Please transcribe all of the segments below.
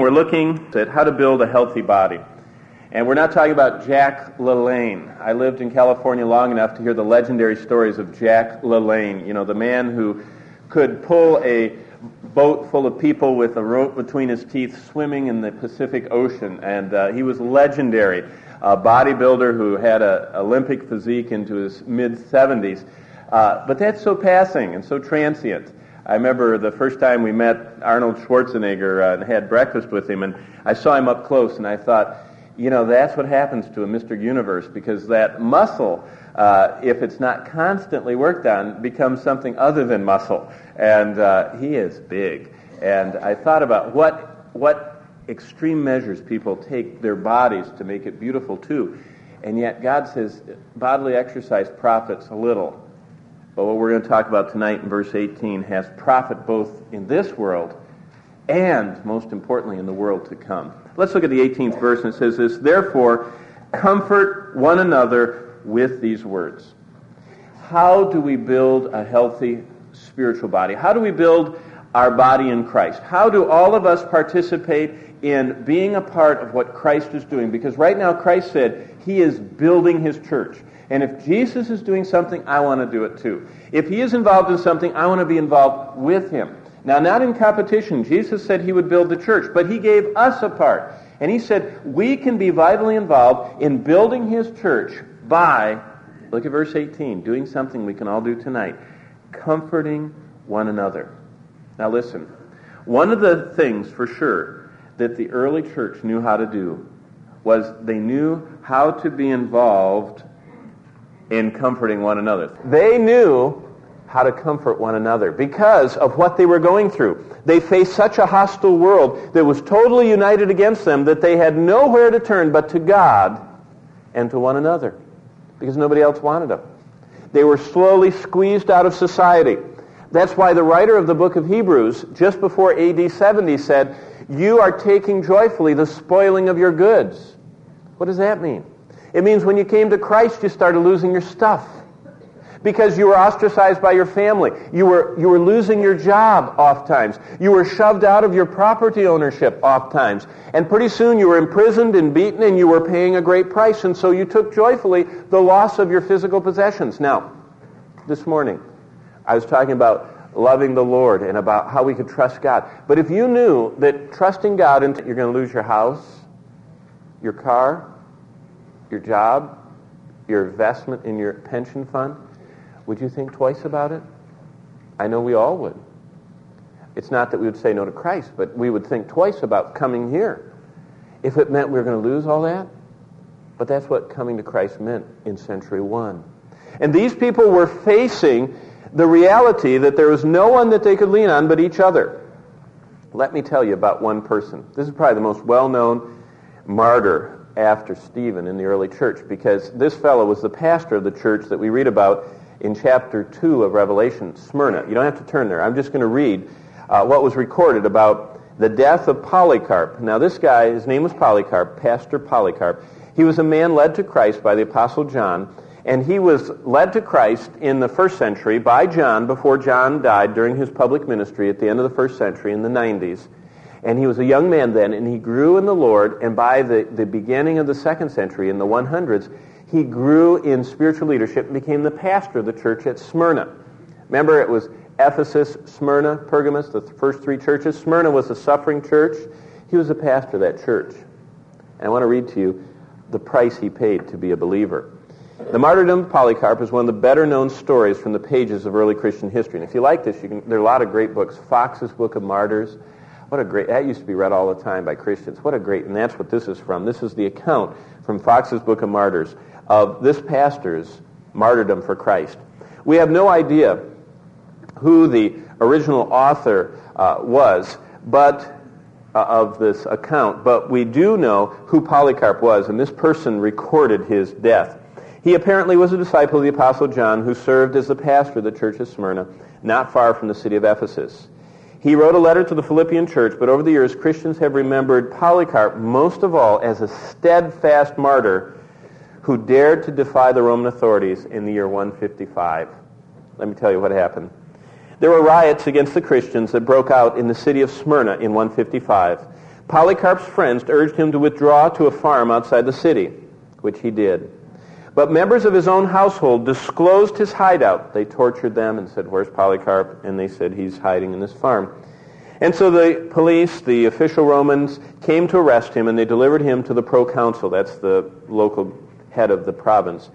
We're looking at how to build a healthy body. And we're not talking about Jack LaLanne. I lived in California long enough to hear the legendary stories of Jack LaLanne, you know, the man who could pull a boat full of people with a rope between his teeth swimming in the Pacific Ocean. And he was legendary, a bodybuilder who had an Olympic physique into his mid-70s. But that's so passing and so transient. I remember the first time we met Arnold Schwarzenegger and had breakfast with him, and I saw him up close, and I thought, you know, that's what happens to a Mr. Universe, because that muscle, if it's not constantly worked on, becomes something other than muscle. And he is big. And I thought about what extreme measures people take their bodies to make it beautiful, too. And yet God says bodily exercise profits a little. But what we're going to talk about tonight in verse 18 has profit both in this world and, most importantly, in the world to come. Let's look at the 18th verse, and it says this: "Therefore, comfort one another with these words." How do we build a healthy spiritual body? How do we build our body in Christ? How do all of us participate in being a part of what Christ is doing? Because right now Christ said he is building his church. And if Jesus is doing something, I want to do it too. If he is involved in something, I want to be involved with him. Now, not in competition. Jesus said he would build the church, but he gave us a part. And he said we can be vitally involved in building his church by, look at verse 18, doing something we can all do tonight, comforting one another. Now listen, one of the things for sure that the early church knew how to do was they knew how to be involved in comforting one another. They knew how to comfort one another because of what they were going through. They faced such a hostile world that was totally united against them that they had nowhere to turn but to God and to one another because nobody else wanted them. They were slowly squeezed out of society. That's why the writer of the book of Hebrews, just before AD 70, said, "You are taking joyfully the spoiling of your goods." What does that mean? It means when you came to Christ, you started losing your stuff because you were ostracized by your family. You were losing your job oft times. You were shoved out of your property ownership oft times. And pretty soon you were imprisoned and beaten, and you were paying a great price. And so you took joyfully the loss of your physical possessions. Now, this morning, I was talking about loving the Lord and about how we could trust God. But if you knew that trusting God, and you're going to lose your house, your car, your job, your investment in your pension fund, would you think twice about it? I know we all would. It's not that we would say no to Christ, but we would think twice about coming here if it meant we were going to lose all that. But that's what coming to Christ meant in century one. And these people were facing the reality that there was no one that they could lean on but each other. Let me tell you about one person. This is probably the most well-known martyr after Stephen in the early church, because this fellow was the pastor of the church that we read about in chapter 2 of Revelation, Smyrna. You don't have to turn there. I'm just going to read what was recorded about the death of Polycarp. Now this guy, his name was Polycarp, Pastor Polycarp. He was a man led to Christ by the Apostle John, and he was led to Christ in the first century by John before John died during his public ministry at the end of the first century in the 90s. And he was a young man then, and he grew in the Lord, and by the beginning of the second century, in the 100s, he grew in spiritual leadership and became the pastor of the church at Smyrna. Remember, it was Ephesus, Smyrna, Pergamos, the first three churches. Smyrna was a suffering church. He was the pastor of that church. And I want to read to you the price he paid to be a believer. The martyrdom of Polycarp is one of the better-known stories from the pages of early Christian history. And if you like this, there are a lot of great books. Fox's Book of Martyrs. What a great, that used to be read all the time by Christians. What a great, and that's what this is from. This is the account from Fox's Book of Martyrs of this pastor's martyrdom for Christ. We have no idea who the original author was, but of this account, but we do know who Polycarp was, and this person recorded his death. He apparently was a disciple of the Apostle John, who served as the pastor of the church of Smyrna, not far from the city of Ephesus. He wrote a letter to the Philippian church, but over the years, Christians have remembered Polycarp most of all as a steadfast martyr who dared to defy the Roman authorities in the year 155. Let me tell you what happened. There were riots against the Christians that broke out in the city of Smyrna in 155. Polycarp's friends urged him to withdraw to a farm outside the city, which he did. But members of his own household disclosed his hideout. They tortured them and said, "Where's Polycarp?" And they said, "He's hiding in this farm." And so the police, the official Romans, came to arrest him, and they delivered him to the proconsul, that's the local head of the province,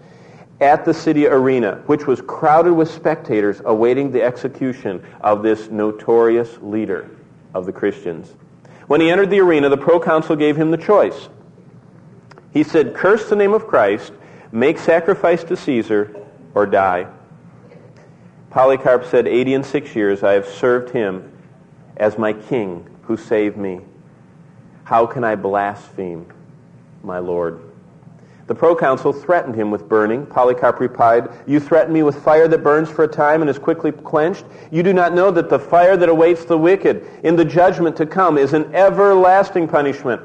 at the city arena, which was crowded with spectators awaiting the execution of this notorious leader of the Christians. When he entered the arena, the proconsul gave him the choice. He said, "Curse the name of Christ, make sacrifice to Caesar, or die." Polycarp said, 86 years I have served him as my king who saved me. How can I blaspheme my Lord?" The proconsul threatened him with burning. Polycarp replied, "You threaten me with fire that burns for a time and is quickly quenched? You do not know that the fire that awaits the wicked in the judgment to come is an everlasting punishment.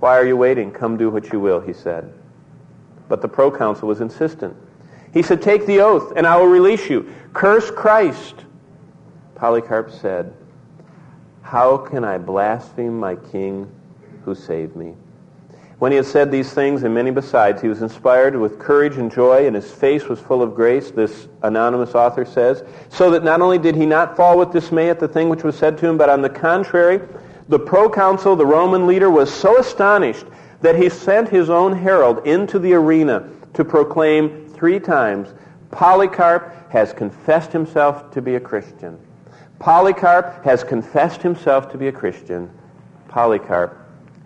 Why are you waiting? Come do what you will," he said. But the proconsul was insistent. He said, "Take the oath and I will release you. Curse Christ." Polycarp said, "How can I blaspheme my king who saved me?" When he had said these things and many besides, he was inspired with courage and joy, and his face was full of grace, this anonymous author says, so that not only did he not fall with dismay at the thing which was said to him, but on the contrary, the proconsul, the Roman leader, was so astonished that he sent his own herald into the arena to proclaim 3 times, "Polycarp has confessed himself to be a Christian. Polycarp has confessed himself to be a Christian. Polycarp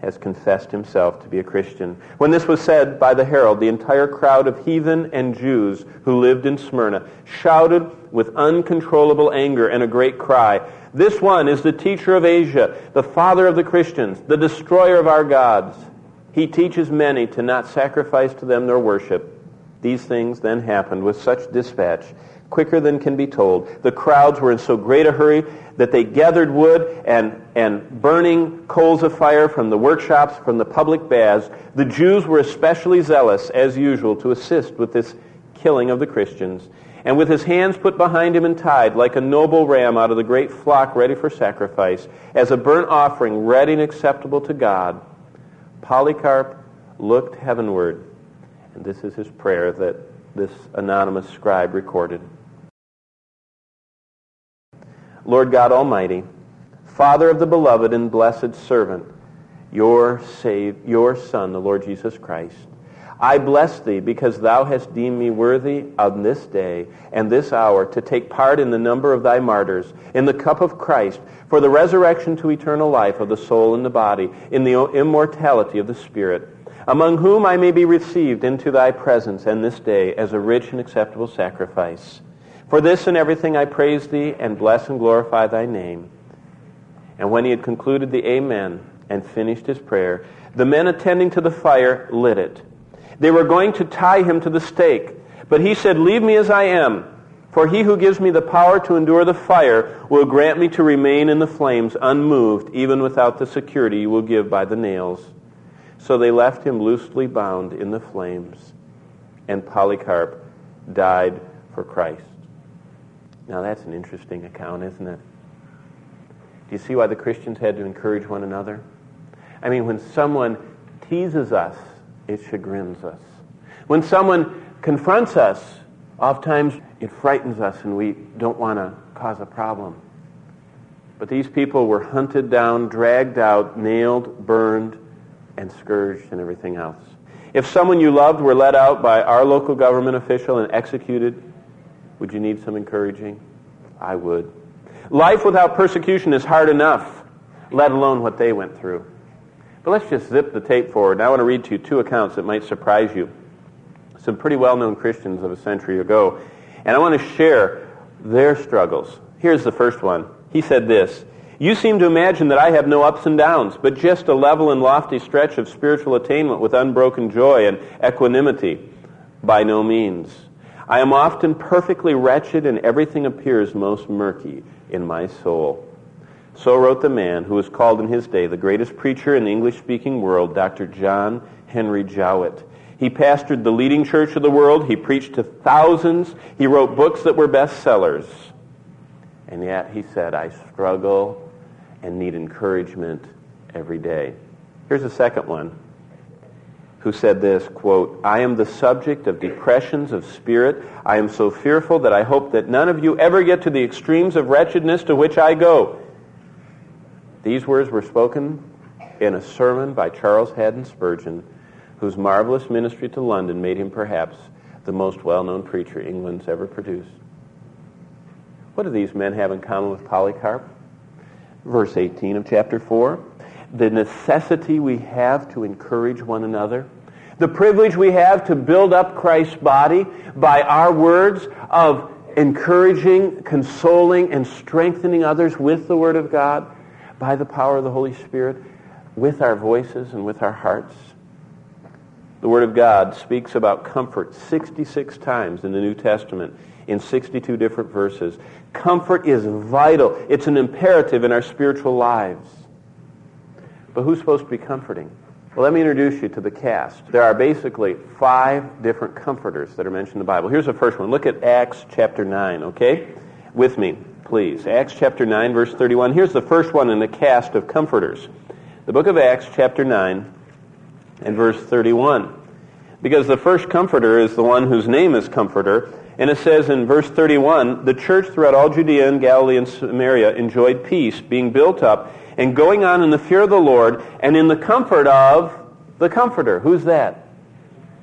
has confessed himself to be a Christian." When this was said by the herald, the entire crowd of heathen and Jews who lived in Smyrna shouted with uncontrollable anger and a great cry, "This one is the teacher of Asia, the father of the Christians, the destroyer of our gods. He teaches many to not sacrifice to them nor worship." These things then happened with such dispatch, quicker than can be told. The crowds were in so great a hurry that they gathered wood and burning coals of fire from the workshops, from the public baths. The Jews were especially zealous, as usual, to assist with this killing of the Christians. And with his hands put behind him and tied, like a noble ram out of the great flock ready for sacrifice, as a burnt offering ready and acceptable to God, Polycarp looked heavenward. And this is his prayer that this anonymous scribe recorded. Lord God Almighty, Father of the beloved and blessed servant, your Son, the Lord Jesus Christ, I bless thee because thou hast deemed me worthy on this day and this hour to take part in the number of thy martyrs, in the cup of Christ, for the resurrection to eternal life of the soul and the body, in the immortality of the Spirit, among whom I may be received into thy presence and this day as a rich and acceptable sacrifice. For this and everything I praise thee and bless and glorify thy name. And when he had concluded the amen and finished his prayer, the men attending to the fire lit it. They were going to tie him to the stake, but he said, "Leave me as I am, for he who gives me the power to endure the fire will grant me to remain in the flames unmoved, even without the security you will give by the nails." So they left him loosely bound in the flames, and Polycarp died for Christ. Now that's an interesting account, isn't it? Do you see why the Christians had to encourage one another? I mean, when someone teases us, it chagrins us. When someone confronts us, oftentimes it frightens us and we don't want to cause a problem. But these people were hunted down, dragged out, nailed, burned, and scourged and everything else. If someone you loved were let out by our local government official and executed, would you need some encouraging? I would. Life without persecution is hard enough, let alone what they went through. But let's just zip the tape forward. Now I want to read to you 2 accounts that might surprise you. Some pretty well-known Christians of a century ago. And I want to share their struggles. Here's the first one. He said this, "You seem to imagine that I have no ups and downs, but just a level and lofty stretch of spiritual attainment with unbroken joy and equanimity. By no means. I am often perfectly wretched, and everything appears most murky in my soul." So wrote the man who was called in his day the greatest preacher in the English-speaking world, Dr. John Henry Jowett. He pastored the leading church of the world. He preached to thousands. He wrote books that were bestsellers. And yet he said, "I struggle and need encouragement every day. Here's a second one who said this, quote, "I am the subject of depressions of spirit. I am so fearful that I hope that none of you ever get to the extremes of wretchedness to which I go." These words were spoken in a sermon by Charles Haddon Spurgeon, whose marvelous ministry to London made him perhaps the most well-known preacher England's ever produced. What do these men have in common with Polycarp? Verse 18 of chapter 4. The necessity we have to encourage one another, the privilege we have to build up Christ's body by our words of encouraging, consoling, and strengthening others with the Word of God, by the power of the Holy Spirit, with our voices and with our hearts. The Word of God speaks about comfort 66 times in the New Testament, in 62 different verses. Comfort is vital. It's an imperative in our spiritual lives. But who's supposed to be comforting? Well, let me introduce you to the cast. There are basically 5 different comforters that are mentioned in the Bible. Here's the first one. Look at Acts chapter 9, okay? With me, please. Acts chapter 9, verse 31. Here's the first one in the cast of comforters. The book of Acts chapter 9 and verse 31. Because the first comforter is the one whose name is Comforter. And it says in verse 31, "The church throughout all Judea and Galilee and Samaria enjoyed peace, being built up and going on in the fear of the Lord and in the comfort of the Comforter." Who's that?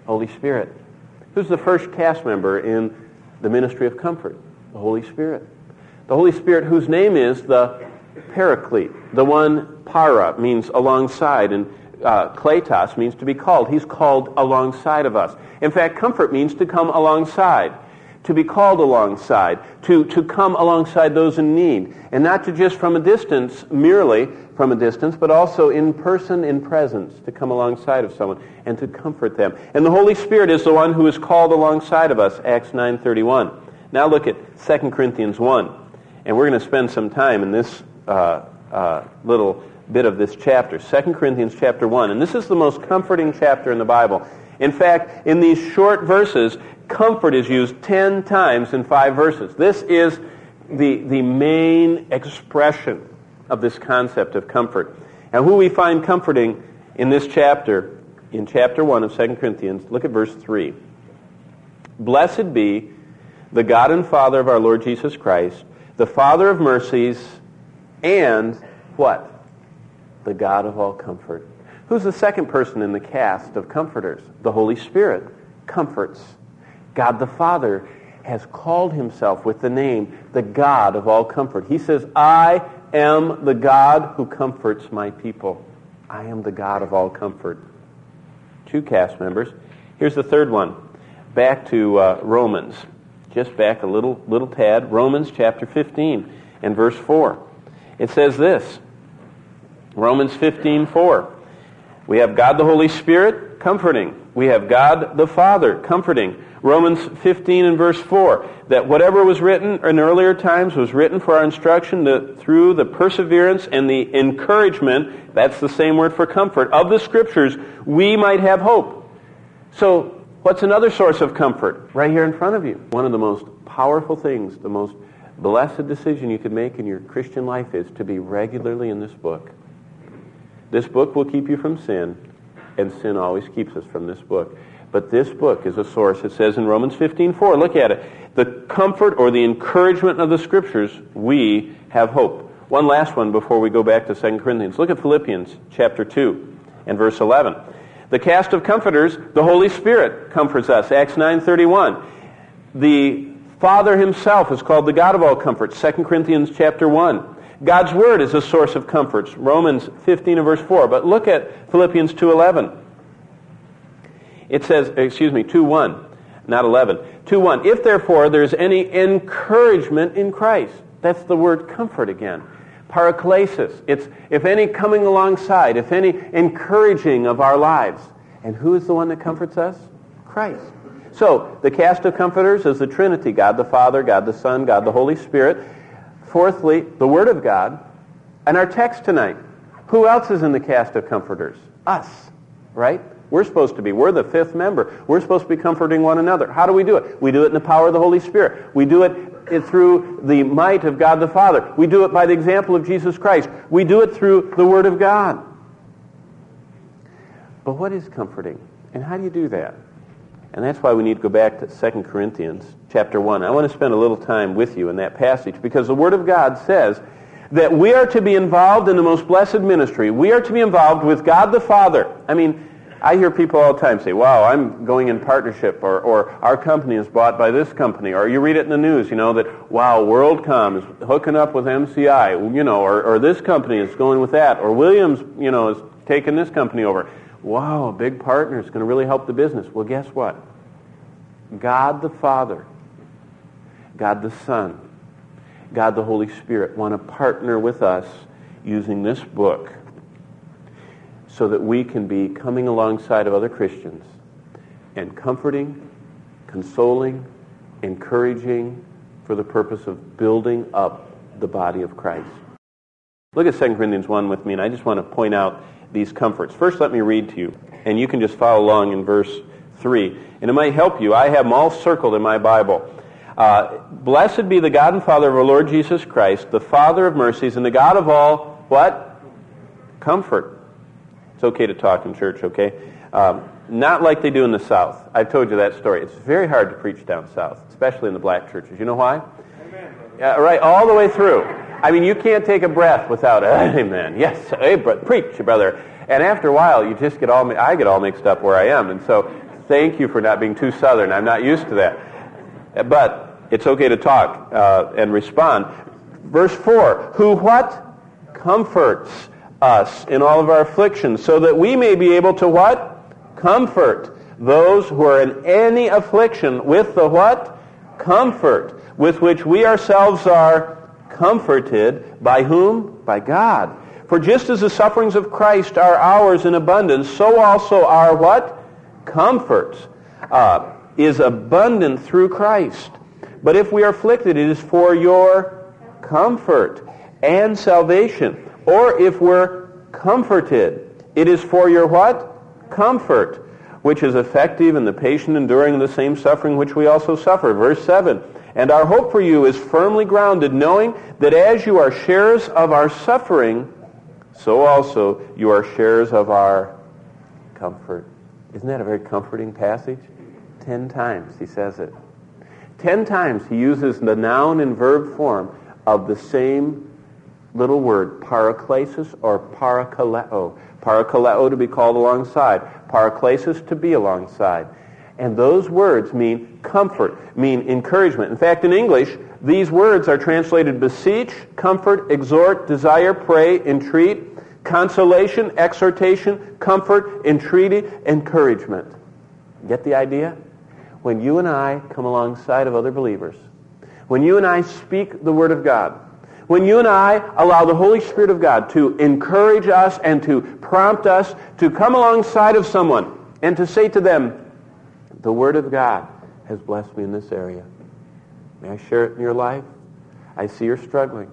Holy Spirit. Who's the first cast member in the ministry of comfort? The Holy Spirit. The Holy Spirit whose name is the Paraclete. The one, para, means alongside, and kletos means to be called. He's called alongside of us. In fact, comfort means to come alongside, to be called alongside, to come alongside those in need, and not to just from a distance, merely from a distance, but also in person, in presence, to come alongside of someone and to comfort them. And the Holy Spirit is the one who is called alongside of us, Acts 9:31. Now look at 2 Corinthians 1, and we're going to spend some time in this little bit of this chapter, 2 Corinthians chapter 1, and this is the most comforting chapter in the Bible. In fact, in these short verses, comfort is used 10 times in 5 verses. This is the main expression of this concept of comfort. And who we find comforting in this chapter, in chapter 1 of 2 Corinthians, look at verse 3. "Blessed be the God and Father of our Lord Jesus Christ, the Father of mercies, and" what? "The God of all comfort." Who's the second person in the cast of comforters? The Holy Spirit comforts. God the Father has called himself with the name the God of all comfort. He says, "I am the God who comforts my people. I am the God of all comfort." 2 cast members. Here's the third one. Back to Romans. Just back a little tad. Romans chapter 15 and verse 4. It says this. Romans 15:4. We have God the Holy Spirit comforting. We have God the Father comforting. Romans 15 and verse 4, that whatever was written in earlier times was written for our instruction through the perseverance and the encouragement, that's the same word for comfort, of the Scriptures, we might have hope. So what's another source of comfort? Right here in front of you. One of the most powerful things, the most blessed decision you could make in your Christian life is to be regularly in this book. This book will keep you from sin, and sin always keeps us from this book. But this book is a source. It says in Romans 15:4, look at it, "The comfort or the encouragement of the Scriptures, we have hope." One last one before we go back to 2 Corinthians. Look at Philippians chapter 2 and verse 11. The cast of comforters, the Holy Spirit comforts us, Acts 9:31. The Father himself is called the God of all comfort, 2 Corinthians chapter 1. God's Word is a source of comforts, Romans 15 and verse 4. But look at Philippians 2:11. It says, 2:1, not 11. 2:1, "If therefore there is any encouragement in Christ." That's the word comfort again. Paraklesis. It's if any coming alongside, if any encouraging of our lives. And who is the one that comforts us? Christ. So, the cast of comforters is the Trinity, God the Father, God the Son, God the Holy Spirit. Fourthly, the Word of God. And our text tonight, who else is in the cast of comforters? Us, right? We're supposed to be. We're the 5th member. We're supposed to be comforting one another. How do we do it? We do it in the power of the Holy Spirit. We do it through the might of God the Father. We do it by the example of Jesus Christ. We do it through the Word of God. But what is comforting? And how do you do that? And that's why we need to go back to 2 Corinthians chapter 1. I want to spend a little time with you in that passage, because the Word of God says that we are to be involved in the most blessed ministry. We are to be involved with God the Father. I mean, I hear people all the time say, wow, I'm going in partnership, or our company is bought by this company, or you read it in the news, you know, that, wow, WorldCom is hooking up with MCI, you know, or this company is going with that, or Williams, you know, is taking this company over. Wow, a big partner is going to really help the business. Well, guess what? God the Father, God the Son, God the Holy Spirit want to partner with us using this book, so that we can be coming alongside of other Christians and comforting, consoling, encouraging for the purpose of building up the body of Christ. Look at 2 Corinthians 1 with me, and I just want to point out these comforts. First, let me read to you, and you can just follow along in verse 3. And it might help you. I have them all circled in my Bible. Blessed be the God and Father of our Lord Jesus Christ, the Father of mercies, and the God of all, what? Comfort. It's okay to talk in church, okay? Not like they do in the South. I've told you that story. It's very hard to preach down South, especially in the black churches. You know why? Amen. Right, all the way through. I mean, you can't take a breath without amen. Yes, hey, preach, brother. And after a while, you just get all, I get all mixed up where I am. And so thank you for not being too Southern. I'm not used to that. But it's okay to talk and respond. Verse 4, who what? Comforts us in all of our afflictions, so that we may be able to what? Comfort those who are in any affliction with the what? Comfort with which we ourselves are comforted. By whom? By God. For just as the sufferings of Christ are ours in abundance, so also our what? Comfort is abundant through Christ. But if we are afflicted, it is for your comfort and salvation. Or if we're comforted, it is for your what? Comfort, which is effective in the patient enduring the same suffering which we also suffer. Verse 7, and our hope for you is firmly grounded, knowing that as you are sharers of our suffering, so also you are sharers of our comfort. Isn't that a very comforting passage? 10 times he says it. 10 times he uses the noun and verb form of the same little word, paraclesis or parakaleo. Parakaleo, to be called alongside. Paraclesis, to be alongside. And those words mean comfort, mean encouragement. In fact, in English, these words are translated beseech, comfort, exhort, desire, pray, entreat, consolation, exhortation, comfort, entreaty, encouragement. Get the idea? When you and I come alongside of other believers, when you and I speak the Word of God, when you and I allow the Holy Spirit of God to encourage us and to prompt us to come alongside of someone and to say to them, the Word of God has blessed me in this area. May I share it in your life? I see you're struggling.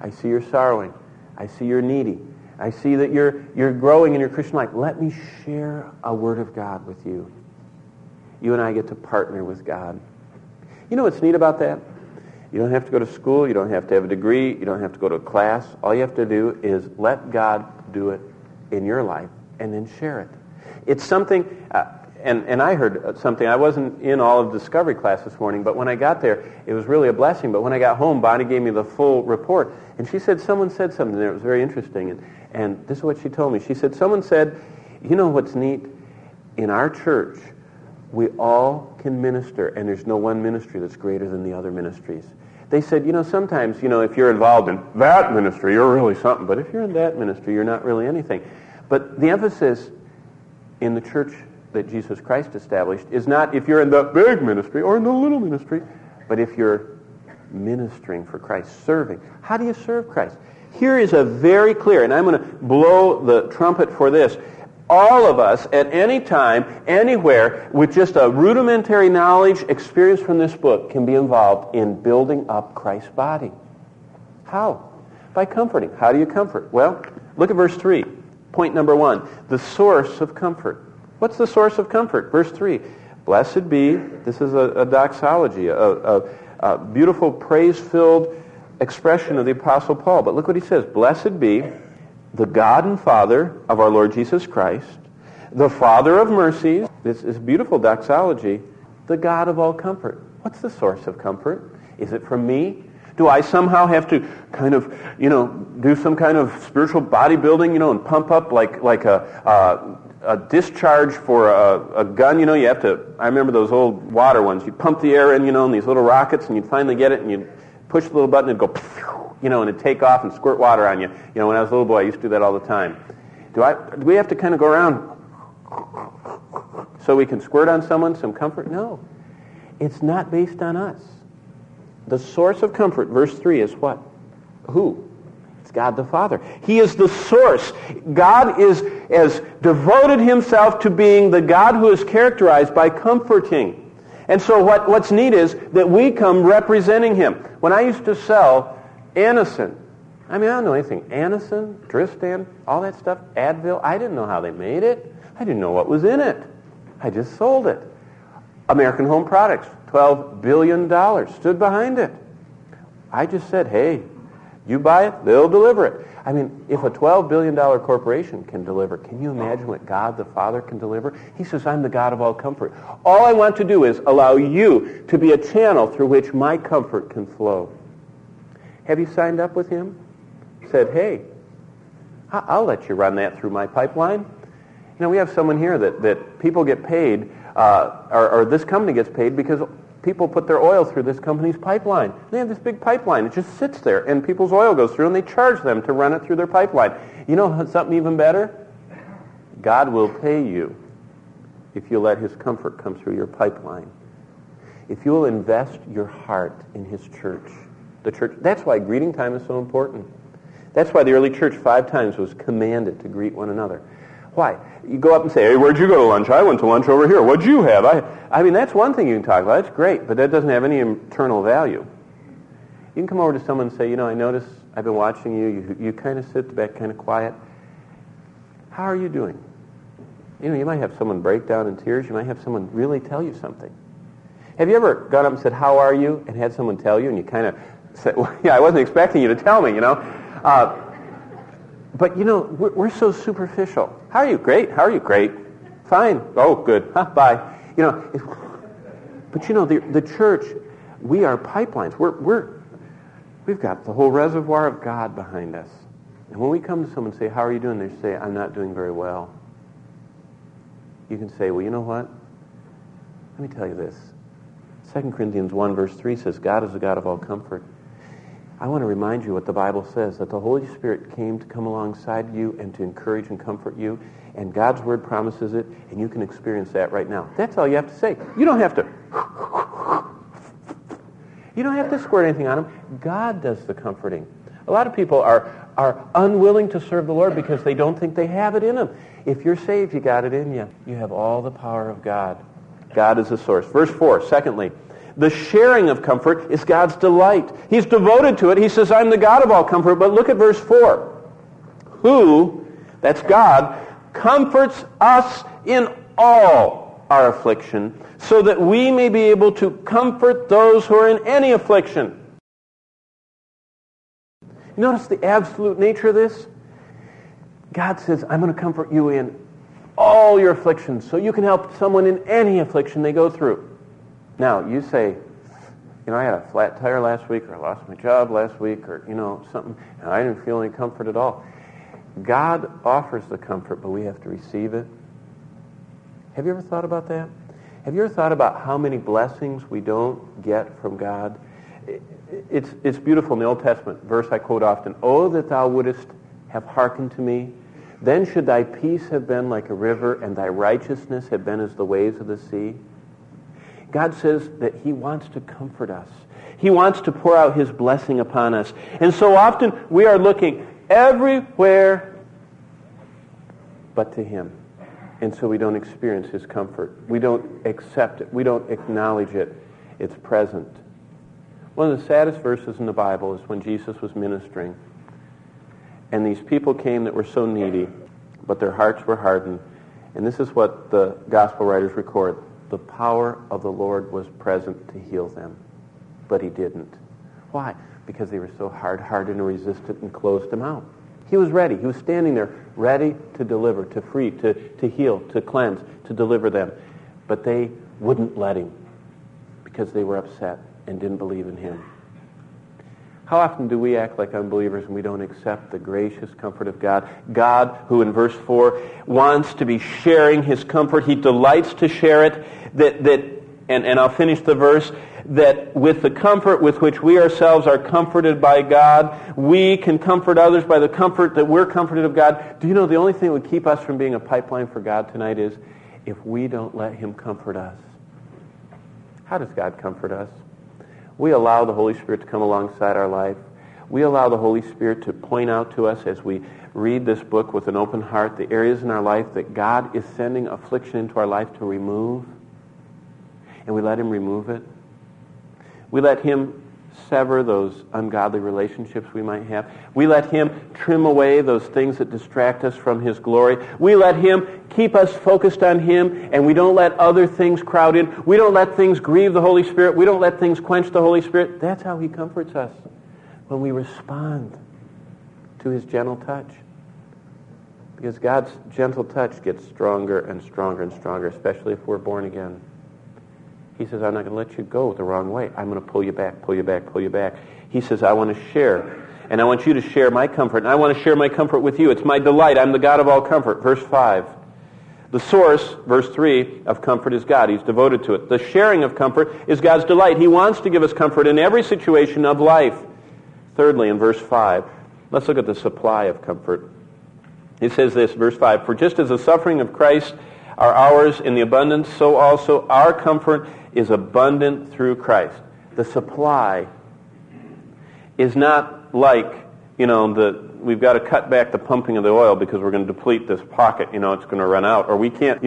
I see you're sorrowing. I see you're needy. I see that you're growing in your Christian life. Let me share a Word of God with you. You and I get to partner with God. You know what's neat about that? You don't have to go to school. You don't have to have a degree. You don't have to go to a class. All you have to do is let God do it in your life and then share it. It's something, and I heard something. I wasn't in all of Discovery class this morning, but when I got there, it was really a blessing. But when I got home, Bonnie gave me the full report, and she said someone said something there. It was very interesting, and this is what she told me. She said, someone said, you know what's neat? In our church, we all can minister, and there's no one ministry that's greater than the other ministries. They said, you know, sometimes, you know, if you're involved in that ministry, you're really something. But if you're in that ministry, you're not really anything. But the emphasis in the church that Jesus Christ established is not if you're in the big ministry or in the little ministry, but if you're ministering for Christ, serving. How do you serve Christ? Here is a very clear, and I'm going to blow the trumpet for this. All of us, at any time, anywhere, with just a rudimentary knowledge, experience from this book, can be involved in building up Christ's body. How? By comforting. How do you comfort? Well, look at verse 3. Point number 1. The source of comfort. What's the source of comfort? Verse 3. Blessed be, this is a doxology, a beautiful praise-filled expression of the Apostle Paul. But look what he says. Blessed be the God and Father of our Lord Jesus Christ, the Father of mercies, this is beautiful doxology, the God of all comfort. What's the source of comfort? Is it from me? Do I somehow have to kind of, do some kind of spiritual bodybuilding, and pump up like a discharge for a gun? You have to, I remember those old water ones. You'd pump the air in, and these little rockets, and you'd finally get it, and you'd push the little button, and it'd go, and it'd take off and squirt water on you. When I was a little boy, I used to do that all the time. Do we have to kind of go around so we can squirt on someone some comfort? No. It's not based on us. The source of comfort, verse 3, is what? Who? It's God the Father. He is the source. God has devoted himself to being the God who is characterized by comforting. And so what's neat is that we come representing him. When I used to sell Anacin, I don't know anything. Anacin, Dristan, all that stuff, Advil, I didn't know how they made it. I didn't know what was in it. I just sold it. American Home Products, $12 billion, stood behind it. I just said, hey, you buy it, they'll deliver it. If a $12 billion corporation can deliver, can you imagine what God the Father can deliver? He says, I'm the God of all comfort. All I want to do is allow you to be a channel through which my comfort can flow. Have you signed up with him? Said, hey, I'll let you run that through my pipeline. We have someone here that people get paid, or this company gets paid because people put their oil through this company's pipeline. They have this big pipeline. It just sits there, and people's oil goes through, and they charge them to run it through their pipeline. You know something even better? God will pay you if you let his comfort come through your pipeline. If you will invest your heart in his church, the church. That's why greeting time is so important. That's why the early church 5 times was commanded to greet one another. Why? You go up and say, hey, where'd you go to lunch? I went to lunch over here. What'd you have? That's one thing you can talk about. That's great, but that doesn't have any internal value. You can come over to someone and say, I notice I've been watching you. You kind of sit back, kind of quiet. How are you doing? You might have someone break down in tears. You might have someone really tell you something. Have you ever gone up and said, how are you? And had someone tell you, and you kind of said, well, yeah, I wasn't expecting you to tell me, But, we're so superficial. How are you? Great. How are you? Great. Fine. Oh, good. Huh, bye. The church, we are pipelines. We've got the whole reservoir of God behind us. And when we come to someone and say, how are you doing? They say, I'm not doing very well. You can say, well, you know what? Let me tell you this. 2 Corinthians 1 verse 3 says, God is the God of all comfort. I want to remind you what the Bible says, that the Holy Spirit came to come alongside you and to encourage and comfort you, and God's Word promises it, and you can experience that right now. That's all you have to say. You don't have to... You don't have to squirt anything on them. God does the comforting. A lot of people are unwilling to serve the Lord because they don't think they have it in them. If you're saved, you got it in you. You have all the power of God. God is the source. Verse 4, secondly, the sharing of comfort is God's delight. He's devoted to it. He says, I'm the God of all comfort. But look at verse 4. Who, that's God, comforts us in all our affliction, so that we may be able to comfort those who are in any affliction. You notice the absolute nature of this? God says, I'm going to comfort you in all your afflictions, so you can help someone in any affliction they go through. Now, you say, I had a flat tire last week, or I lost my job last week, or, something, and I didn't feel any comfort at all. God offers the comfort, but we have to receive it. Have you ever thought about that? Have you ever thought about how many blessings we don't get from God? It's beautiful in the Old Testament, verse I quote often, Oh, that thou wouldest have hearkened to me, then should thy peace have been like a river, and thy righteousness have been as the waves of the sea. God says that he wants to comfort us. He wants to pour out his blessing upon us. And so often we are looking everywhere but to him. And so we don't experience his comfort. We don't accept it. We don't acknowledge it. It's present. One of the saddest verses in the Bible is when Jesus was ministering. And these people came that were so needy, but their hearts were hardened. And this is what the gospel writers record. The power of the Lord was present to heal them, but he didn't. Why? Because they were so hard-hearted and resistant and closed him out. He was ready. He was standing there, ready to deliver, to free, to heal, to cleanse, to deliver them. But they wouldn't let him because they were upset and didn't believe in him. How often do we act like unbelievers and we don't accept the gracious comfort of God? God, who in verse 4 wants to be sharing his comfort. He delights to share it. And I'll finish the verse, that with the comfort with which we ourselves are comforted by God, we can comfort others by the comfort that we're comforted of God. Do you know the only thing that would keep us from being a pipeline for God tonight is if we don't let him comfort us? How does God comfort us? We allow the Holy Spirit to come alongside our life. We allow the Holy Spirit to point out to us as we read this book with an open heart the areas in our life that God is sending affliction into our life to remove. And we let him remove it. We let him sever those ungodly relationships we might have. We let him trim away those things that distract us from his glory. We let him keep us focused on him, and we don't let other things crowd in. We don't let things grieve the Holy Spirit. We don't let things quench the Holy Spirit. That's how he comforts us, when we respond to his gentle touch. Because God's gentle touch gets stronger and stronger and stronger, especially if we're born again. He says, I'm not going to let you go the wrong way. I'm going to pull you back, pull you back, pull you back. He says, I want to share, and I want you to share my comfort, and I want to share my comfort with you. It's my delight. I'm the God of all comfort. Verse 5. The source, verse 3, of comfort is God. He's devoted to it. The sharing of comfort is God's delight. He wants to give us comfort in every situation of life. Thirdly, in verse 5, let's look at the supply of comfort. It says this, verse 5, for just as the suffering of Christ are ours in the abundance, so also our comfort is abundant through Christ. The supply is not like, we've got to cut back the pumping of the oil because we're going to deplete this pocket, it's going to run out. Or we can't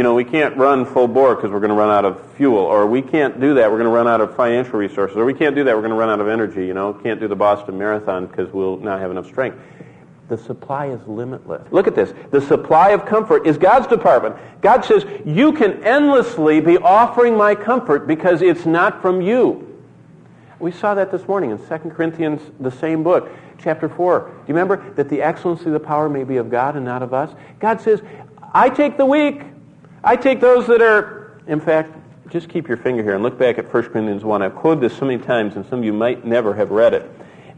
run full bore because we're going to run out of fuel. Or we can't do that, we're going to run out of financial resources. Or we can't do that, we're going to run out of energy, Can't do the Boston Marathon because we'll not have enough strength. The supply is limitless. Look at this. The supply of comfort is God's department. God says, you can endlessly be offering my comfort because it's not from you. We saw that this morning in 2 Corinthians, the same book, chapter 4. Do you remember that the excellency of the power may be of God and not of us? God says, I take the weak. I take those that are... In fact, just keep your finger here and look back at 1 Corinthians 1. I've quoted this so many times, and some of you might never have read it.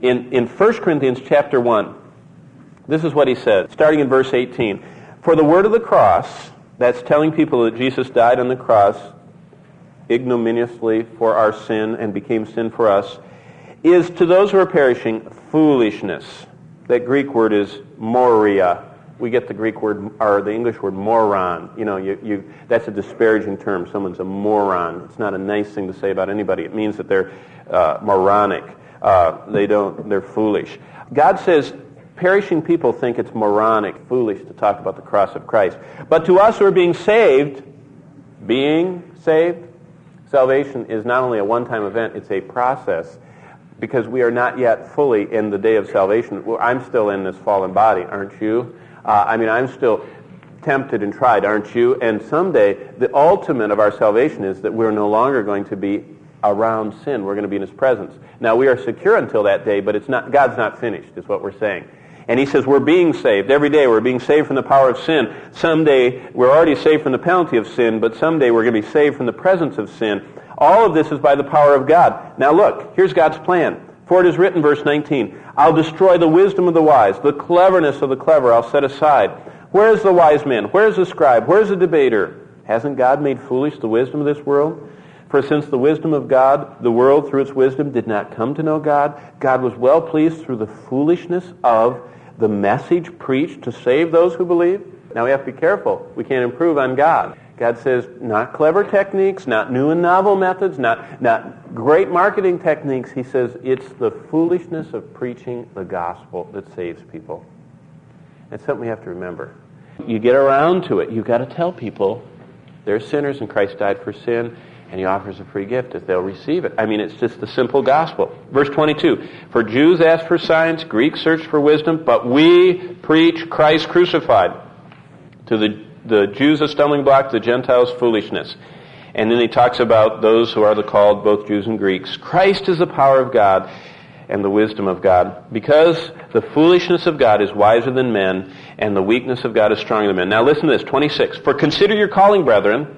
In 1 Corinthians chapter 1, this is what he says, starting in verse 18. For the word of the cross, that's telling people that Jesus died on the cross ignominiously for our sin and became sin for us, is to those who are perishing foolishness. That Greek word is moria. We get the Greek word, or the English word moron. That's a disparaging term. Someone's a moron. It's not a nice thing to say about anybody. It means that they're moronic. They're foolish. God says, perishing people think it's moronic, foolish to talk about the cross of Christ. But to us who are being saved, salvation is not only a one-time event, it's a process, because we are not yet fully in the day of salvation. I'm still in this fallen body, aren't you? I'm still tempted and tried, aren't you? And someday, the ultimate of our salvation is that we're no longer going to be around sin. We're going to be in his presence. Now, we are secure until that day, but God's not finished, is what we're saying. And he says we're being saved. Every day we're being saved from the power of sin. Someday we're already saved from the penalty of sin, but someday we're going to be saved from the presence of sin. All of this is by the power of God. Now look, here's God's plan. For it is written, verse 19, I'll destroy the wisdom of the wise, the cleverness of the clever I'll set aside. Where is the wise man? Where is the scribe? Where is the debater? Hasn't God made foolish the wisdom of this world? For since the wisdom of God, the world through its wisdom did not come to know God, God was well pleased through the foolishness of the message preached to save those who believe. Now we have to be careful. We can't improve on God. God says not clever techniques, not new and novel methods, not great marketing techniques. He says it's the foolishness of preaching the gospel that saves people. That's something we have to remember. You get around to it. You've got to tell people they're sinners and Christ died for sin. And he offers a free gift if they'll receive it. It's just the simple gospel. Verse 22, for Jews ask for signs, Greeks search for wisdom, but we preach Christ crucified. To the Jews a stumbling block, the Gentiles foolishness. And then he talks about those who are the called, both Jews and Greeks. Christ is the power of God and the wisdom of God, because the foolishness of God is wiser than men, and the weakness of God is stronger than men. Now listen to this, 26. For consider your calling, brethren,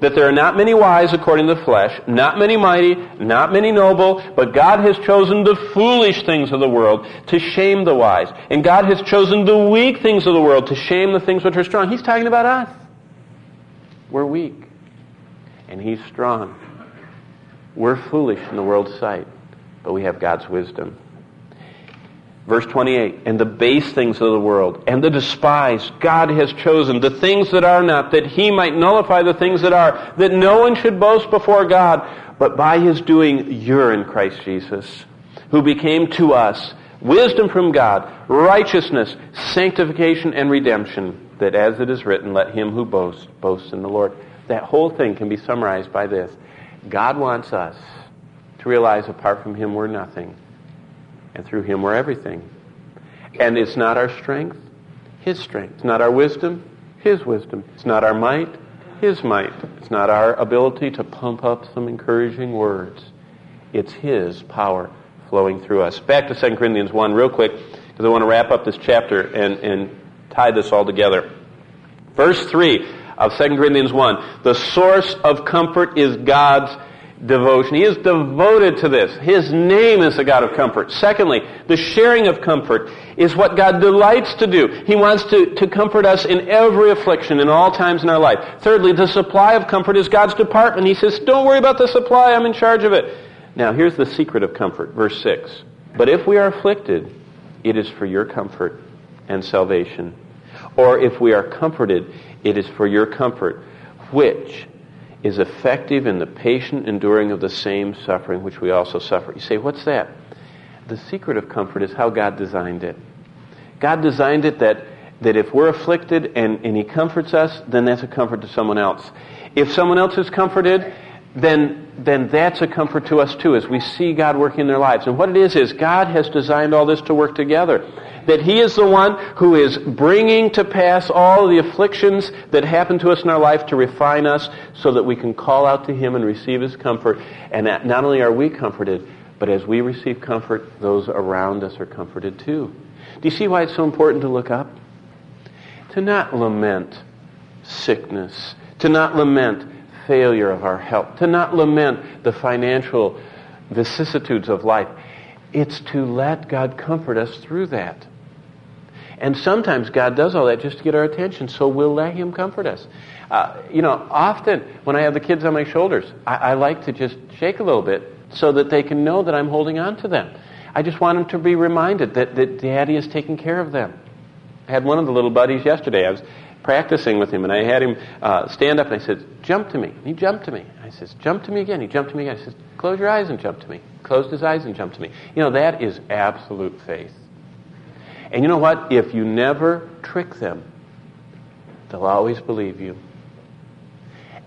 that there are not many wise according to the flesh, not many mighty, not many noble, but God has chosen the foolish things of the world to shame the wise. And God has chosen the weak things of the world to shame the things which are strong. He's talking about us. We're weak, and He's strong. We're foolish in the world's sight, but we have God's wisdom. Verse 28, and the base things of the world, and the despised, God has chosen the things that are not, that He might nullify the things that are, that no one should boast before God, but by His doing you're in Christ Jesus, who became to us wisdom from God, righteousness, sanctification, and redemption, that as it is written, let him who boasts, boast in the Lord. That whole thing can be summarized by this. God wants us to realize apart from Him we're nothing. And through Him we're everything. And it's not our strength, His strength. It's not our wisdom, His wisdom. It's not our might, His might. It's not our ability to pump up some encouraging words. It's His power flowing through us. Back to 2 Corinthians 1 real quick, because I want to wrap up this chapter and tie this all together. Verse 3 of 2 Corinthians 1, the source of comfort is God's devotion. He is devoted to this. His name is the God of comfort. Secondly, the sharing of comfort is what God delights to do. He wants to comfort us in every affliction, in all times in our life. Thirdly, the supply of comfort is God's department. He says, don't worry about the supply. I'm in charge of it. Now, here's the secret of comfort, verse 6. But if we are afflicted, it is for your comfort and salvation. Or if we are comforted, it is for your comfort, which is effective in the patient enduring of the same suffering which we also suffer. You say, what's that? The secret of comfort is how God designed it. God designed it that if we're afflicted and He comforts us, then that's a comfort to someone else. If someone else is comforted, then that's a comfort to us too, as we see God working in their lives. And what it is God has designed all this to work together. That He is the one who is bringing to pass all the afflictions that happen to us in our life to refine us so that we can call out to Him and receive His comfort. And that not only are we comforted, but as we receive comfort, those around us are comforted too. Do you see why it's so important to look up? To not lament sickness, to not lament failure of our health, to not lament the financial vicissitudes of life. It's to let God comfort us through that. And sometimes God does all that just to get our attention, so we'll let Him comfort us. Often when I have the kids on my shoulders, I like to just shake a little bit so that they can know that I'm holding on to them. I just want them to be reminded that Daddy is taking care of them. I had one of the little buddies yesterday. I was practicing with him, and I had him stand up, and I said, jump to me. And he jumped to me. I says, jump to me again. He jumped to me again. I said, close your eyes and jump to me. Closed his eyes and jumped to me. That is absolute faith. And you know what? If you never trick them, they'll always believe you.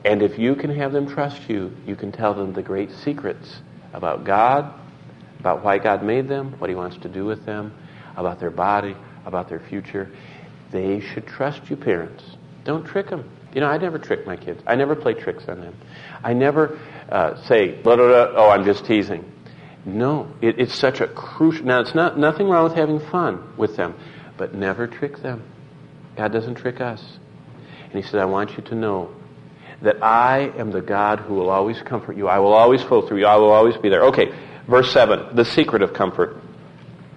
And if you can have them trust you, you can tell them the great secrets about God, about why God made them, what He wants to do with them, about their body, about their future. They should trust you, parents. Don't trick them. I never trick my kids. I never play tricks on them. I never say, blah, blah, blah, oh, I'm just teasing. No, it's such a crucial... Now, it's nothing wrong with having fun with them, but never trick them. God doesn't trick us. And He said, I want you to know that I am the God who will always comfort you. I will always flow through you. I will always be there. Okay, verse 7, the secret of comfort.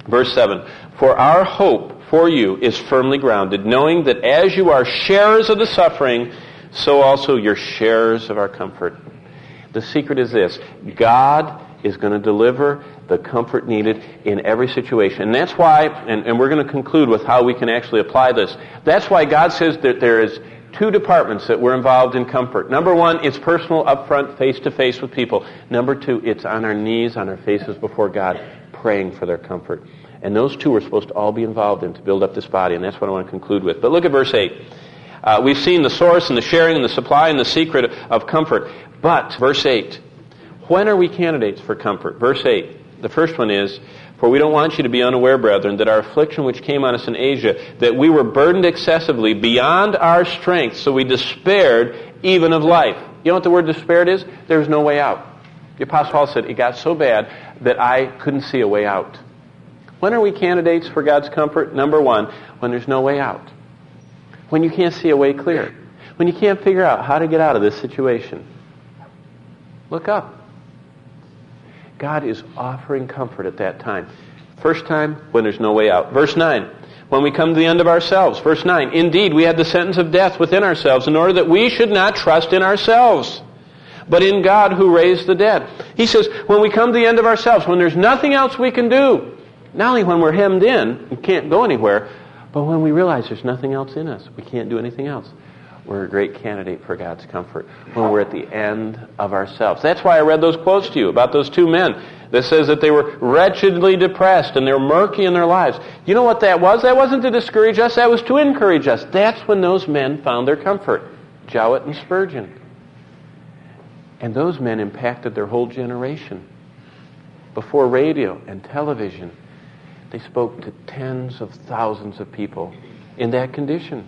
Verse 7, for our hope for you is firmly grounded, knowing that as you are sharers of the suffering, so also you're sharers of our comfort. The secret is this: God is going to deliver the comfort needed in every situation. And that's why, and we're going to conclude with how we can actually apply this, that's why God says that there is two departments that we're involved in comfort. Number one, it's personal, up front, face-to-face with people. Number two, it's on our knees, on our faces before God, praying for their comfort. And those two are supposed to all be involved in to build up this body, and that's what I want to conclude with. But look at verse 8. We've seen the source and the sharing and the supply and the secret of comfort. But, verse 8, when are we candidates for comfort? Verse 8, the first one is, for we don't want you to be unaware, brethren, that our affliction which came on us in Asia, that we were burdened excessively beyond our strength, so we despaired even of life. You know what the word despaired is? There's no way out. The Apostle Paul said, it got so bad that I couldn't see a way out. When are we candidates for God's comfort? Number one, when there's no way out. When you can't see a way clear. When you can't figure out how to get out of this situation. Look up. God is offering comfort at that time. First time, when there's no way out. Verse 9, when we come to the end of ourselves. Verse 9, indeed, we had the sentence of death within ourselves in order that we should not trust in ourselves, but in God who raised the dead. He says, when we come to the end of ourselves, when there's nothing else we can do, not only when we're hemmed in and can't go anywhere, but when we realize there's nothing else in us, we can't do anything else, we're a great candidate for God's comfort when we're at the end of ourselves. That's why I read those quotes to you about those two men that says that they were wretchedly depressed and they were murky in their lives. You know what that was? That wasn't to discourage us. That was to encourage us. That's when those men found their comfort, Jowett and Spurgeon. And those men impacted their whole generation. Before radio and television, they spoke to tens of thousands of people in that condition.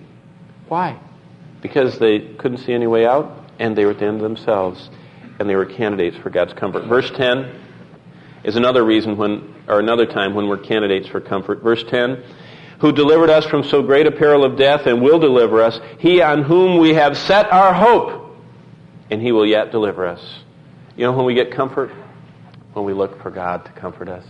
Why? Because they couldn't see any way out, and they were at the end of themselves, and they were candidates for God's comfort. Verse 10 is another reason when, or another time when we're candidates for comfort. Verse 10, who delivered us from so great a peril of death and will deliver us, he on whom we have set our hope, and he will yet deliver us. You know when we get comfort? When we look for God to comfort us.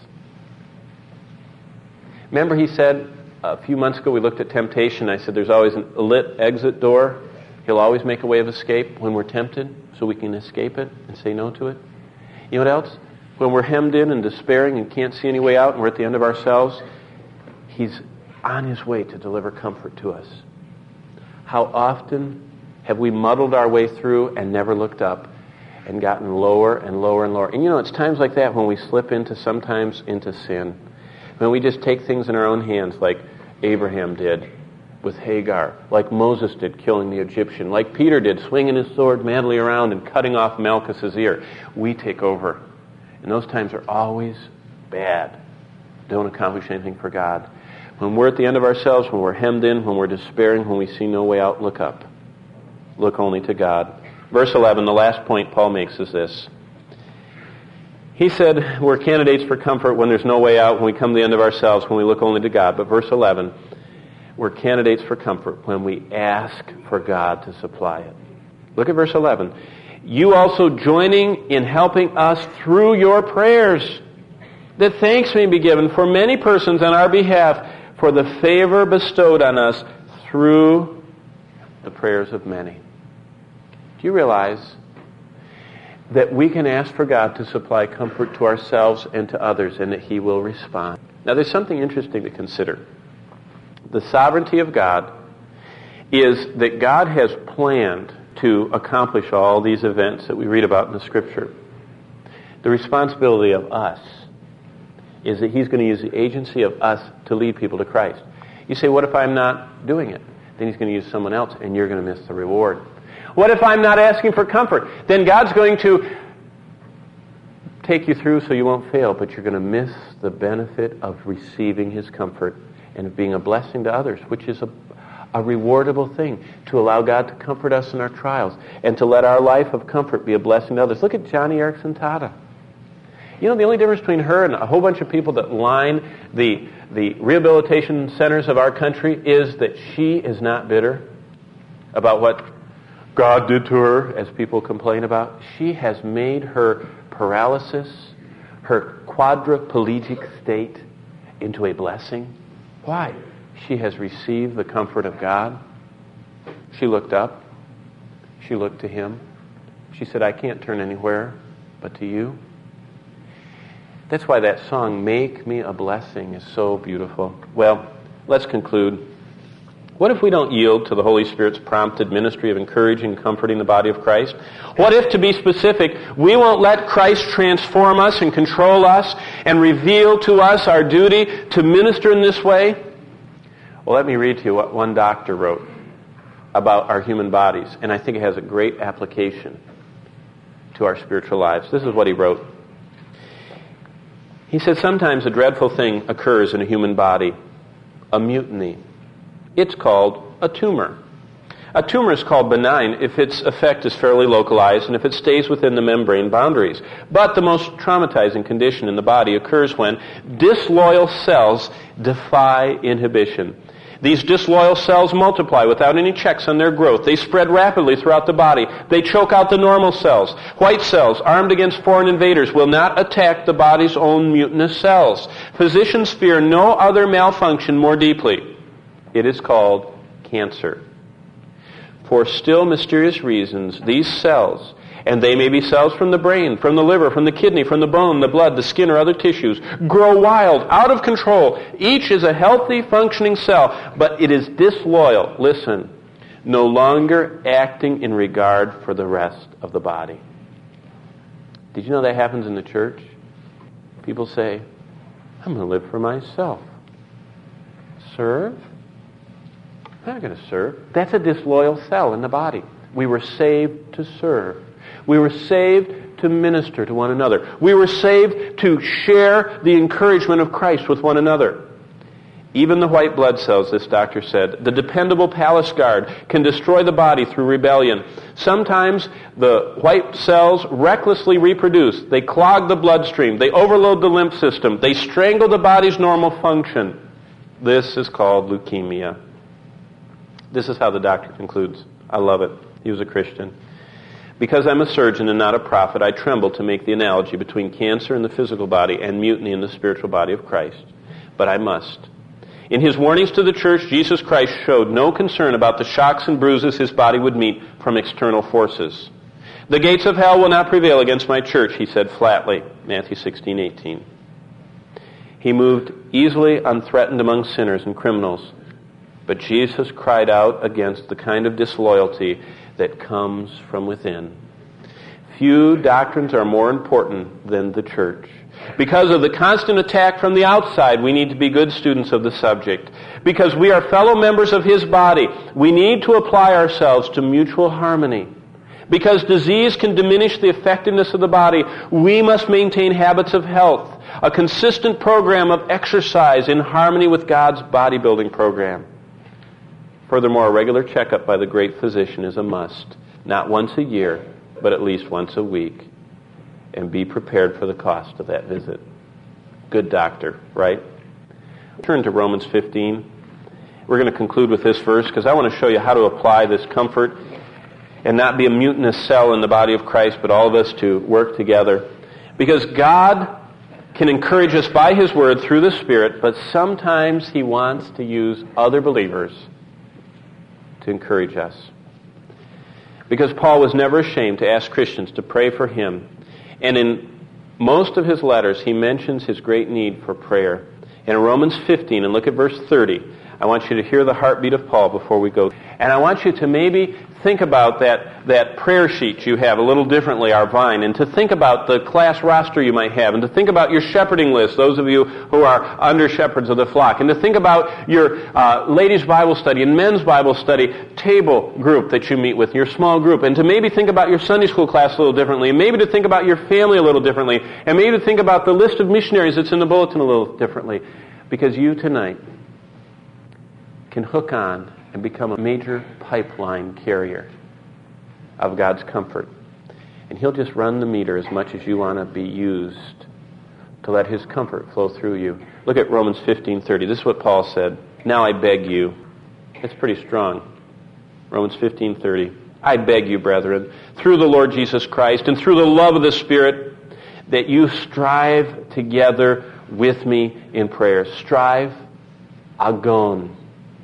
Remember he said, a few months ago, we looked at temptation. I said there's always a lit exit door. He'll always make a way of escape when we're tempted so we can escape it and say no to it. You know what else? When we're hemmed in and despairing and can't see any way out and we're at the end of ourselves, he's on his way to deliver comfort to us. How often have we muddled our way through and never looked up and gotten lower and lower and lower? And you know, it's times like that when we slip into sometimes into sin. When we just take things in our own hands like Abraham did with Hagar, like Moses did killing the Egyptian, like Peter did swinging his sword madly around and cutting off Malchus' ear. We take over. And those times are always bad. Don't accomplish anything for God. When we're at the end of ourselves, when we're hemmed in, when we're despairing, when we see no way out, look up. Look only to God. Verse 11, the last point Paul makes is this. He said we're candidates for comfort when there's no way out, when we come to the end of ourselves, when we look only to God. But verse 11, we're candidates for comfort when we ask for God to supply it. Look at verse 11. You also joining in helping us through your prayers, that thanks may be given for many persons on our behalf for the favor bestowed on us through the prayers of many. Do you realize that we can ask for God to supply comfort to ourselves and to others, and that he will respond? Now, there's something interesting to consider. The sovereignty of God is that God has planned to accomplish all these events that we read about in the Scripture. The responsibility of us is that he's going to use the agency of us to lead people to Christ. You say, what if I'm not doing it? Then he's going to use someone else, and you're going to miss the reward. What if I'm not asking for comfort? Then God's going to take you through so you won't fail, but you're going to miss the benefit of receiving his comfort and of being a blessing to others, which is a rewardable thing, to allow God to comfort us in our trials and to let our life of comfort be a blessing to others. Look at Joni Eareckson Tada. You know, the only difference between her and a whole bunch of people that line the rehabilitation centers of our country is that she is not bitter about what God did to her, as people complain about. She has made her paralysis, her quadriplegic state, into a blessing. Why? She has received the comfort of God. She looked up. She looked to him. She said, I can't turn anywhere but to you. That's why that song, Make Me a Blessing, is so beautiful. Well, let's conclude. What if we don't yield to the Holy Spirit's prompted ministry of encouraging and comforting the body of Christ? What if, to be specific, we won't let Christ transform us and control us and reveal to us our duty to minister in this way? Well, let me read to you what one doctor wrote about our human bodies, and I think it has a great application to our spiritual lives. This is what he wrote. He said, sometimes a dreadful thing occurs in a human body, a mutiny. It's called a tumor. A tumor is called benign if its effect is fairly localized and if it stays within the membrane boundaries. But the most traumatizing condition in the body occurs when disloyal cells defy inhibition. These disloyal cells multiply without any checks on their growth. They spread rapidly throughout the body. They choke out the normal cells. White cells, armed against foreign invaders, will not attack the body's own mutinous cells. Physicians fear no other malfunction more deeply. It is called cancer. For still mysterious reasons, these cells, and they may be cells from the brain, from the liver, from the kidney, from the bone, the blood, the skin, or other tissues, grow wild, out of control. Each is a healthy, functioning cell, but it is disloyal, listen, no longer acting in regard for the rest of the body. Did you know that happens in the church? People say, I'm going to live for myself. Serve? I'm not going to serve. That's a disloyal cell in the body. We were saved to serve. We were saved to minister to one another. We were saved to share the encouragement of Christ with one another. Even the white blood cells, this doctor said, the dependable palace guard, can destroy the body through rebellion. Sometimes the white cells recklessly reproduce. They clog the bloodstream. They overload the lymph system. They strangle the body's normal function. This is called leukemia. This is how the doctor concludes. I love it. He was a Christian. Because I'm a surgeon and not a prophet, I tremble to make the analogy between cancer in the physical body and mutiny in the spiritual body of Christ. But I must. In his warnings to the church, Jesus Christ showed no concern about the shocks and bruises his body would meet from external forces. The gates of hell will not prevail against my church, he said flatly, Matthew 16:18. He moved easily unthreatened among sinners and criminals. But Jesus cried out against the kind of disloyalty that comes from within. Few doctrines are more important than the church. Because of the constant attack from the outside, we need to be good students of the subject. Because we are fellow members of His body, we need to apply ourselves to mutual harmony. Because disease can diminish the effectiveness of the body, we must maintain habits of health, a consistent program of exercise in harmony with God's bodybuilding program. Furthermore, a regular checkup by the great physician is a must, not once a year, but at least once a week. And be prepared for the cost of that visit. Good doctor, right? Turn to Romans 15. We're going to conclude with this verse because I want to show you how to apply this comfort and not be a mutinous cell in the body of Christ, but all of us to work together. Because God can encourage us by His Word through the Spirit, but sometimes He wants to use other believers to encourage us. Because Paul was never ashamed to ask Christians to pray for him. And in most of his letters, he mentions his great need for prayer. And in Romans 15, and look at verse 30, I want you to hear the heartbeat of Paul before we go. And I want you to maybe think about that prayer sheet you have a little differently, our vine, and to think about the class roster you might have, and to think about your shepherding list, those of you who are under shepherds of the flock, and to think about your ladies' Bible study and men's Bible study table group that you meet with, your small group, and to maybe think about your Sunday school class a little differently, and maybe to think about your family a little differently, and maybe to think about the list of missionaries that's in the bulletin a little differently, because you tonight can hook on and become a major pipeline carrier of God's comfort. And He'll just run the meter as much as you want to be used to let His comfort flow through you. Look at Romans 15:30. This is what Paul said. Now I beg you. That's pretty strong. Romans 15:30. I beg you, brethren, through the Lord Jesus Christ and through the love of the Spirit, that you strive together with me in prayer. Strive, agon.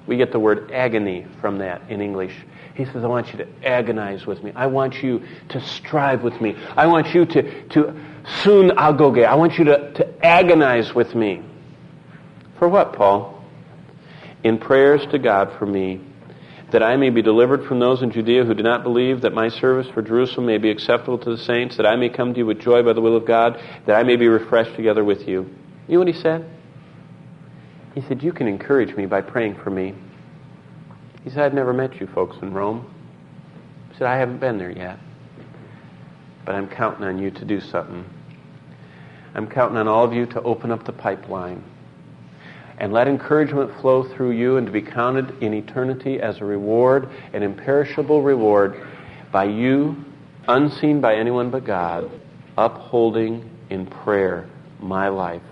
We get the word agony from that in English. He says, I want you to agonize with me. I want you to strive with me. I want you to soon agoge. I want you to agonize with me. For what, Paul? In prayers to God for me, that I may be delivered from those in Judea who do not believe, that my service for Jerusalem may be acceptable to the saints, that I may come to you with joy by the will of God, that I may be refreshed together with you. You know what he said? He said, you can encourage me by praying for me. He said, I've never met you folks in Rome. He said, I haven't been there yet. But I'm counting on you to do something. I'm counting on all of you to open up the pipeline. and let encouragement flow through you and to be counted in eternity as a reward, an imperishable reward by you, unseen by anyone but God, upholding in prayer my life.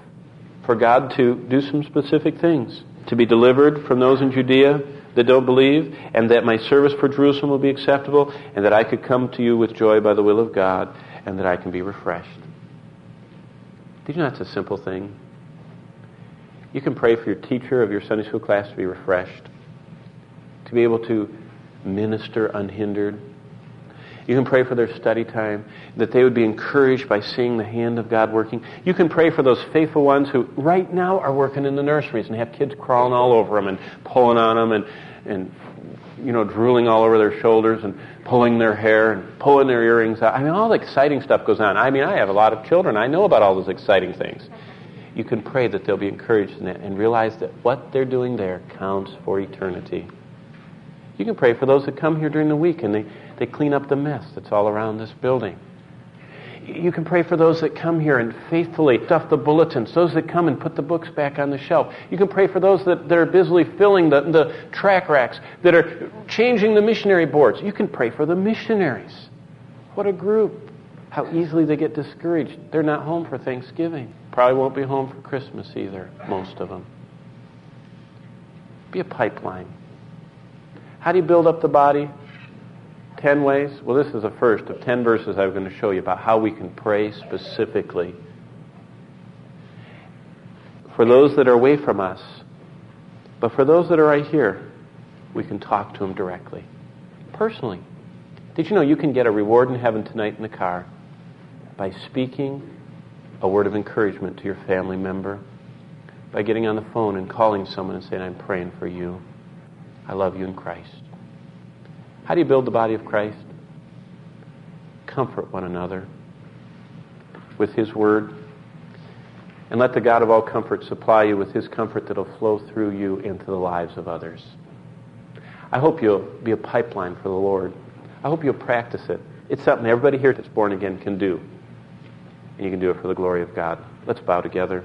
For God to do some specific things, to be delivered from those in Judea that don't believe, and that my service for Jerusalem will be acceptable, and that I could come to you with joy by the will of God, and that I can be refreshed. Did you know it's a simple thing? You can pray for your teacher of your Sunday school class to be refreshed, to be able to minister unhindered. You can pray for their study time, that they would be encouraged by seeing the hand of God working. You can pray for those faithful ones who right now are working in the nurseries and have kids crawling all over them and pulling on them and drooling all over their shoulders and pulling their hair and pulling their earrings out. I mean, all the exciting stuff goes on. I mean, I have a lot of children. I know about all those exciting things. You can pray that they'll be encouraged in that and realize that what they're doing there counts for eternity. You can pray for those that come here during the week and they clean up the mess that's all around this building. You can pray for those that come here and faithfully stuff the bulletins, those that come and put the books back on the shelf. You can pray for those that are busily filling the track racks, that are changing the missionary boards. You can pray for the missionaries. What a group. How easily they get discouraged. They're not home for Thanksgiving. Probably won't be home for Christmas either, most of them. Be a pipeline. How do you build up the body? 10 ways? Well, this is the first of 10 verses I'm going to show you about how we can pray specifically. For those that are away from us, but for those that are right here, we can talk to them directly, personally. Did you know you can get a reward in heaven tonight in the car by speaking a word of encouragement to your family member, by getting on the phone and calling someone and saying, I'm praying for you. I love you in Christ. How do you build the body of Christ? Comfort one another with His Word. And let the God of all comfort supply you with His comfort that will flow through you into the lives of others. I hope you'll be a pipeline for the Lord. I hope you'll practice it. It's something everybody here that's born again can do. And you can do it for the glory of God. Let's bow together.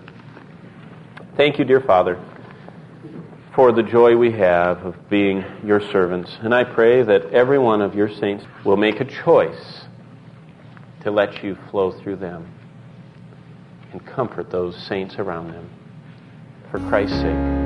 Thank you, dear Father, for the joy we have of being your servants. And I pray that every one of your saints will make a choice to let you flow through them and comfort those saints around them. For Christ's sake.